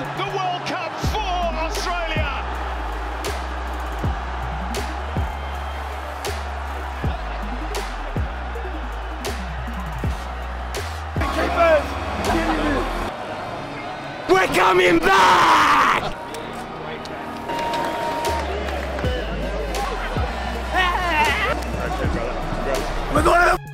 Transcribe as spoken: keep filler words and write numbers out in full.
wins the World Cup for Australia. We're coming back! We're going to the